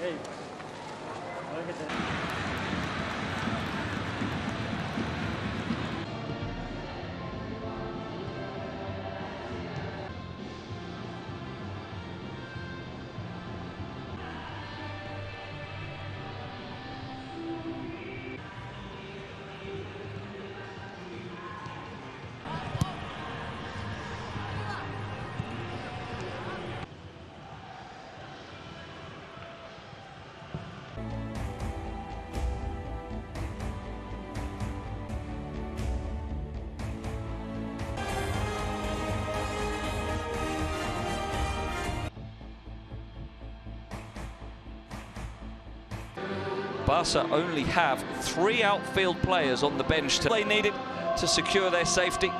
Hey, look at that. Barca only have 3 outfield players on the bench. They needed to secure their safety.